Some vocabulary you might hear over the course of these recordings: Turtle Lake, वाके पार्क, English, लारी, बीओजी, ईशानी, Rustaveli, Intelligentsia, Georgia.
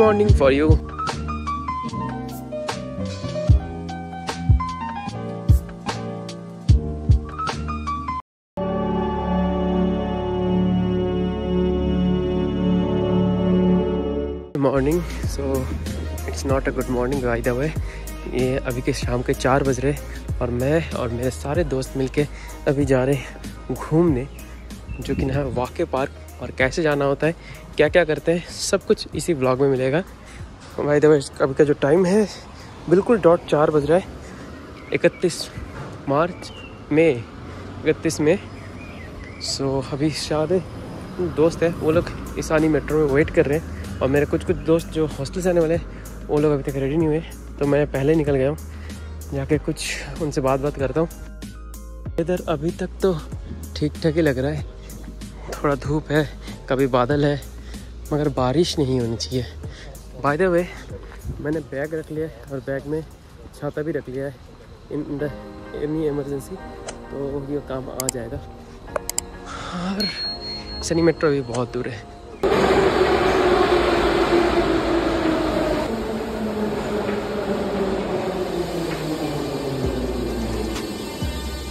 Morning for you. Morning so it's not a good morning by the way. ये अभी के शाम के 4 बज रहे और मैं और मेरे सारे दोस्त मिलके अभी जा रहे घूमने, जो कि ना वाके पार्क। और कैसे जाना होता है, क्या क्या करते हैं, सब कुछ इसी ब्लॉग में मिलेगा। भाई देखो अभी का जो टाइम है बिल्कुल 4:15 बज रहा है। 31 मई। सो अभी शायद दोस्त है वो लोग ईशानी मेट्रो में वेट कर रहे हैं और मेरे कुछ दोस्त जो हॉस्टल से आने वाले हैं वो लोग अभी तक रेडी नहीं हुए, तो मैं पहले निकल गया हूँ। जाके कुछ उनसे बात करता हूँ। इधर अभी तक तो ठीक ठाक ही लग रहा है, थोड़ा धूप है, कभी बादल है, मगर बारिश नहीं होनी चाहिए। बाय द वे मैंने बैग रख लिया है और बैग में छाता भी रख लिया है इन इमरजेंसी, तो ये काम आ जाएगा। और सनी मेट्रो भी बहुत दूर है।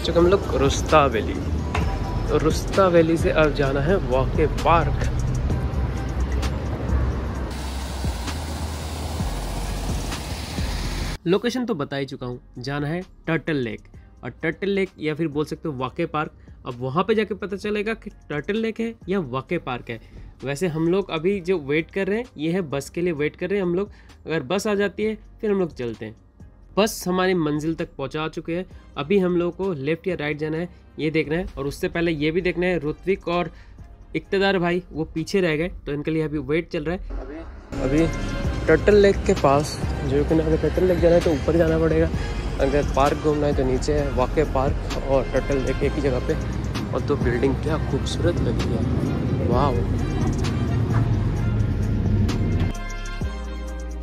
चूँकि हम लोग रुस्तावेली, तो रुस्तावेली से अब जाना है वाके पार्क। लोकेशन तो बता ही चुका हूँ, जाना है टर्टल लेक। और टर्टल लेक या फिर बोल सकते हो वाके पार्क। अब वहाँ पे जाके पता चलेगा कि टर्टल लेक है या वाके पार्क है। वैसे हम लोग अभी जो वेट कर रहे हैं ये है बस के लिए, वेट कर रहे हैं हम लोग। अगर बस आ जाती है फिर हम लोग चलते हैं। बस हमारी मंजिल तक पहुँचा चुके हैं। अभी हम लोगों को लेफ़्ट या राइट जाना है ये देखना है। और उससे पहले ये भी देखना है, ऋत्विक और इक्तदार भाई वो पीछे रह गए, तो इनके लिए अभी वेट चल रहा है। अभी टर्टल लेक के पास, जो कि अगर टर्टल लेक जाना है तो ऊपर जाना पड़ेगा, अगर पार्क घूमना है तो नीचे है। वाके पार्क और टर्टल लेक एक ही जगह पे। और तो बिल्डिंग क्या खूबसूरत लगी है, वाह।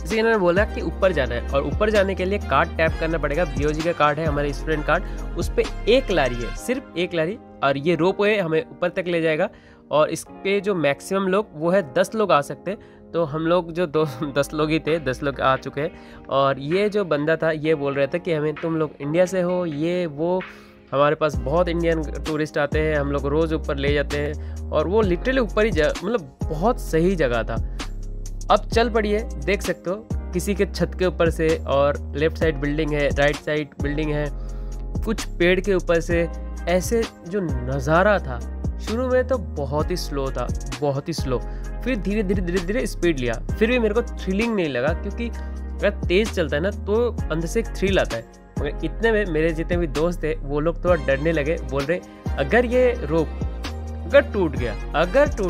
किसी ने बोला कि ऊपर जाना है और ऊपर जाने के लिए कार्ड टैप करना पड़ेगा। बीओजी का कार्ड है, हमारे स्टूडेंट कार्ड, उस पर 1 लारी है, सिर्फ 1 लारी। और ये रोपवे हमें ऊपर तक ले जाएगा। और इस पे जो मैक्सिमम लोग वो है 10 लोग आ सकते हैं, तो हम लोग जो 10 लोग ही थे, 10 लोग आ चुके हैं। और ये जो बंदा था ये बोल रहा था कि हमें तुम लोग इंडिया से हो ये वो, हमारे पास बहुत इंडियन टूरिस्ट आते हैं, हम लोग रोज़ ऊपर ले जाते हैं। और वो लिटरली ऊपर ही जगह, मतलब बहुत सही जगह था। अब चल पड़िए, देख सकते हो किसी के छत के ऊपर से, और लेफ़्ट साइड बिल्डिंग है, राइट साइड बिल्डिंग है, कुछ पेड़ के ऊपर से। ऐसे जो नज़ारा था, शुरू में तो बहुत ही स्लो था, बहुत ही स्लो, फिर धीरे धीरे धीरे धीरे स्पीड लिया। फिर भी मेरे को थ्रिलिंग नहीं लगा, क्योंकि अगर तेज़ चलता है ना तो अंदर से एक थ्रिल आता है। मगर इतने में मेरे जितने भी दोस्त थे वो लोग थोड़ा डरने लगे, बोल रहे अगर ये रोप अगर टूट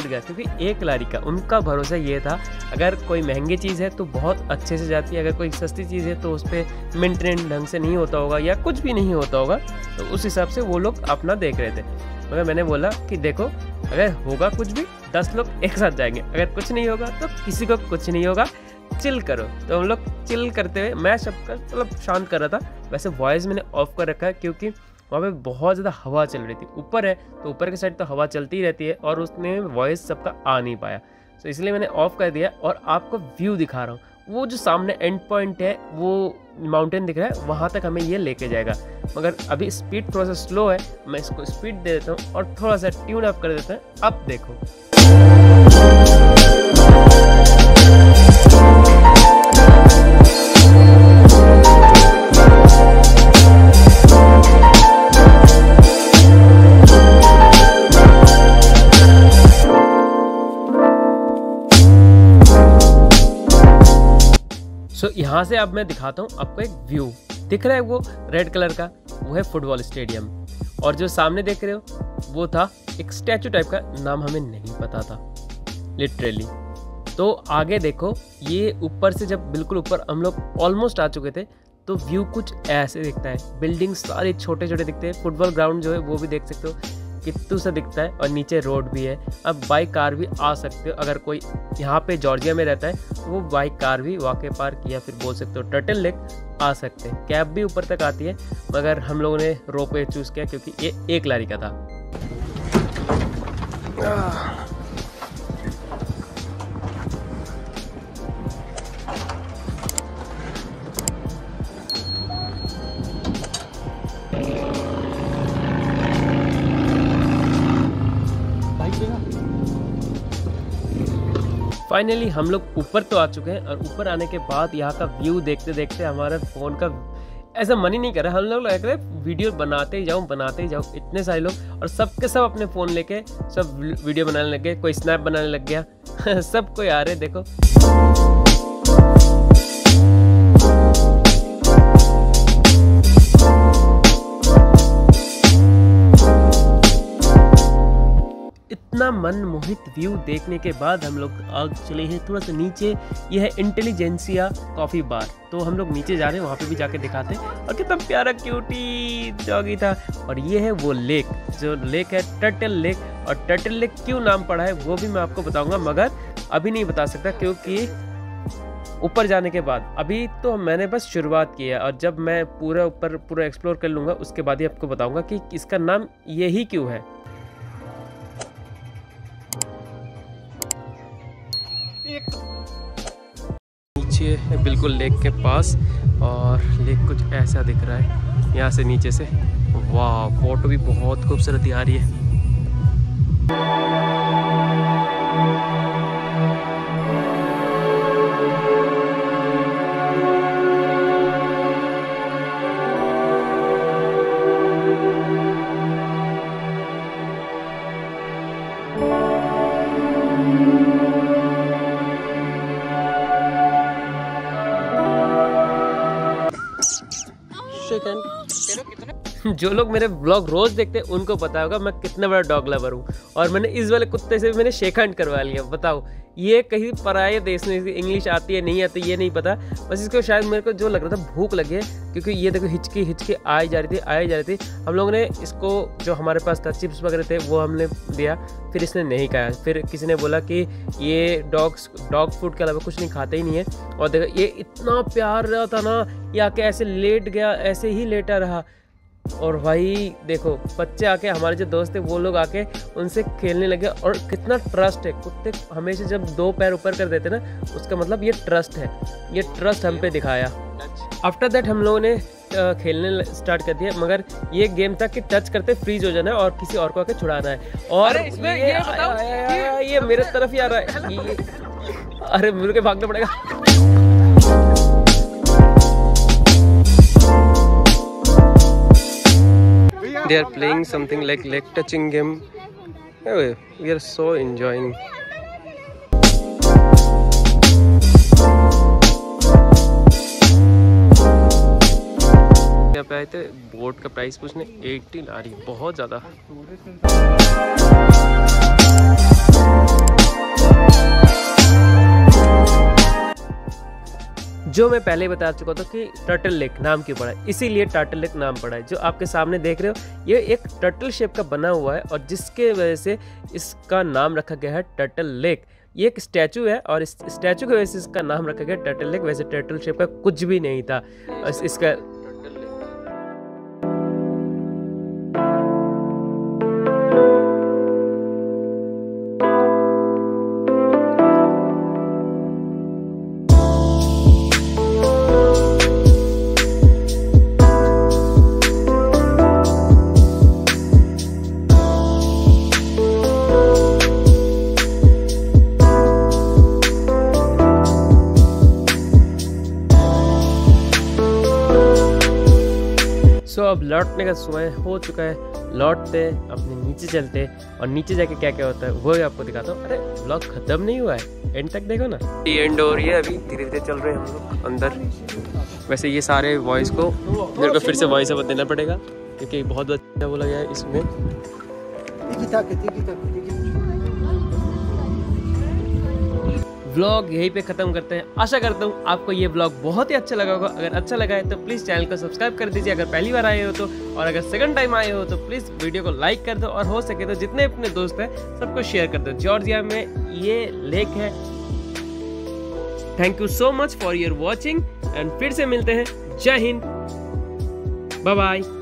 गया, क्योंकि 1 लारी का उनका भरोसा ये था। अगर कोई महंगी चीज़ है तो बहुत अच्छे से जाती है, अगर कोई सस्ती चीज़ है तो उस पर मेंटेनेंस ढंग से नहीं होता होगा या कुछ भी नहीं होता होगा, तो उस हिसाब से वो लोग अपना देख रहे थे। मगर मैंने बोला कि देखो अगर होगा कुछ भी 10 लोग एक साथ जाएंगे, अगर कुछ नहीं होगा तो किसी को कुछ नहीं होगा, चिल करो। तो हम लोग चिल करते हुए, मैं सबका मतलब शांत कर रहा था। वैसे वॉइस मैंने ऑफ कर रखा है क्योंकि वहाँ पे बहुत ज़्यादा हवा चल रही थी। ऊपर है तो ऊपर के साइड तो हवा चलती ही रहती है और उसने वॉइस सबका आ नहीं पाया, तो इसलिए मैंने ऑफ कर दिया। और आपको व्यू दिखा रहा हूँ, वो जो सामने एंड पॉइंट है वो माउंटेन दिख रहा है, वहाँ तक हमें ये लेके जाएगा। मगर अभी स्पीड थोड़ा सा स्लो है, मैं इसको स्पीड दे देता हूँ और थोड़ा सा ट्यून अप कर देते हैं। अब देखो यहाँ से अब मैं दिखाता हूँ आपको एक व्यू दिख रहा है, वो रेड कलर का वो है फुटबॉल स्टेडियम। और जो सामने देख रहे हो वो था एक स्टैचू टाइप का, नाम हमें नहीं पता था लिटरली। तो आगे देखो, ये ऊपर से जब बिल्कुल ऊपर हम लोग ऑलमोस्ट आ चुके थे तो व्यू कुछ ऐसे दिखता है। बिल्डिंग सारे छोटे छोटे दिखते हैं, फुटबॉल ग्राउंड जो है वो भी देख सकते हो कित्तू सा दिखता है। और नीचे रोड भी है, अब बाई कार भी आ सकते हो। अगर कोई यहाँ पे जॉर्जिया में रहता है तो वो बाई कार भी वाके पार्क या फिर बोल सकते हो टर्टल लेक आ सकते हैं। कैब भी ऊपर तक आती है, मगर हम लोगों ने रोपवे चूज़ किया क्योंकि ये 1 लारी का था। फाइनली हम लोग ऊपर तो आ चुके हैं और ऊपर आने के बाद यहाँ का व्यू देखते देखते हमारे फ़ोन का ऐसा मन ही नहीं कर रहा। हम लोग लग रहे वीडियो बनाते ही जाऊँ इतने सारे लोग, और सब के सब अपने फ़ोन लेके सब वीडियो बनाने लग गए, कोई स्नैप बनाने लग गया सब कोई आ रहे देखो। इतना मनमोहित व्यू देखने के बाद हम लोग आग चले हैं थोड़ा सा नीचे। यह है इंटेलिजेंसिया कॉफ़ी बार, तो हम लोग नीचे जा रहे हैं, वहाँ पे भी जाके दिखाते हैं। और कितना प्यारा क्यूटी डॉगी था। और ये है वो लेक, जो लेक है टर्टल लेक। और टर्टल लेक क्यों नाम पड़ा है वो भी मैं आपको बताऊँगा, मगर अभी नहीं बता सकता क्योंकि ऊपर जाने के बाद, अभी तो मैंने बस शुरुआत की है। और जब मैं पूरा ऊपर पूरा एक्सप्लोर कर लूँगा उसके बाद ही आपको बताऊँगा कि इसका नाम यही क्यों है। नीचे है बिल्कुल लेक के पास, और लेक कुछ ऐसा दिख रहा है यहाँ से नीचे से। वाह, फोटो भी बहुत खूबसूरत आ रही है। जो लोग मेरे ब्लॉग रोज देखते हैं उनको पता होगा मैं कितना बड़ा डॉग लवर हूँ, और मैंने इस वाले कुत्ते से भी मैंने शेखंड करवा लिया। बताओ, ये कहीं पराये देश में इंग्लिश आती है नहीं आती ये नहीं पता, बस इसको शायद मेरे को जो लग रहा था भूख लगी है, क्योंकि ये देखो हिचकी आई जा रही थी। हम लोगों ने इसको, जो हमारे पास था चिप्स वगैरह थे वो हमने दिया, फिर इसने नहीं खाया। फिर किसी ने बोला कि ये डॉग फूड के अलावा कुछ नहीं खाते ही नहीं है। और देखो ये इतना प्यारा था ना, ये आके ऐसे लेट गया, ऐसे ही लेटा रहा। और भाई देखो बच्चे आके, हमारे जो दोस्त थे वो लोग आके उनसे खेलने लगे। और कितना ट्रस्ट है, कुत्ते हमेशा जब दो पैर ऊपर कर देते ना उसका मतलब ये ट्रस्ट है, ये ट्रस्ट हम पे दिखाया। आफ्टर दैट हम लोगों ने खेलने स्टार्ट कर दिया, मगर ये गेम था कि टच करते फ्रीज हो जाना है और किसी और को आके छुड़ाना है। और ये मेरे तरफ ही आ रहा है, अरे मुझे के भागना पड़ेगा। They are playing something like leg touching game. Anyway, we are so enjoying. यहाँ पे आए थे बोट का प्राइस पूछने, 18 आ रही बहुत ज़्यादा। जो मैं पहले बता चुका था कि टर्टल लेक नाम क्यों पड़ा है, इसीलिए टर्टल लेक नाम पड़ा है। जो आपके सामने देख रहे हो ये एक टर्टल शेप का बना हुआ है, और जिसके वजह से इसका नाम रखा गया है टर्टल लेक। ये एक स्टैचू है और इस स्टैचू की वजह से इसका नाम रखा गया टर्टल लेक। वैसे टर्टल शेप का कुछ भी नहीं था, इसका अब लौटने का समय हो चुका है। लौटते अपने नीचे चलते, और नीचे जाके क्या क्या होता है वो भी आपको दिखाता हूँ। अरे ब्लॉग खत्म नहीं हुआ है, एंड तक देखो ना। ये एंड हो रही है, अभी धीरे धीरे चल रहे हैं हम लोग अंदर। वैसे ये सारे वॉइस को मेरे को फिर से वॉइस ओवर देना पड़ेगा, क्योंकि बहुत अच्छा वो लगा है इसमें। ब्लॉग यहीं पे ख़त्म करते हैं। आशा करता हूँ आपको ये ब्लॉग बहुत ही अच्छा लगा होगा। अगर अच्छा लगा है तो प्लीज़ चैनल को सब्सक्राइब कर दीजिए अगर पहली बार आए हो तो, और अगर सेकंड टाइम आए हो तो प्लीज़ वीडियो को लाइक कर दो, और हो सके तो जितने अपने दोस्त हैं सबको शेयर कर दो। जॉर्जिया में ये लेक है। Thank you so much for your watching, and फिर से मिलते हैं। जय हिंद, बाय बाय।